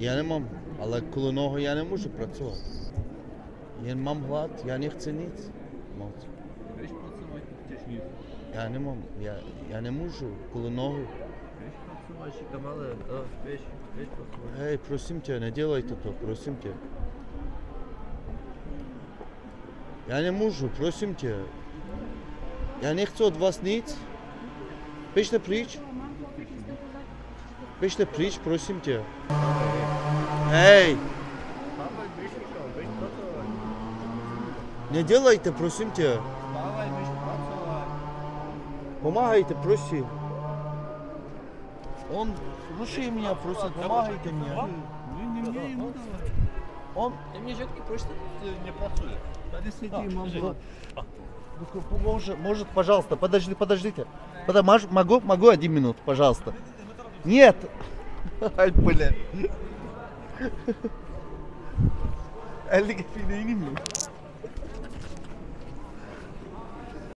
Я не могу, але коло нього я не можу працювати. Я не мам глад, я не хочу ніц. Я не можу коло нього. Эй, просим тебя, не делай это, просим тебя. Я не могу, просим тебя. Я не хочу от вас ниц. Пишите притч, просим тебя. Эй! Не делайте, просим тебя. Помогайте, проси. Он, слушай меня, просит, помогайте мне. Он... Ты мне жёлтки просит, не працует. Может, пожалуйста, подождите. Могу 1 минут, пожалуйста. Нет! Ай, блядь. Ай, блядь.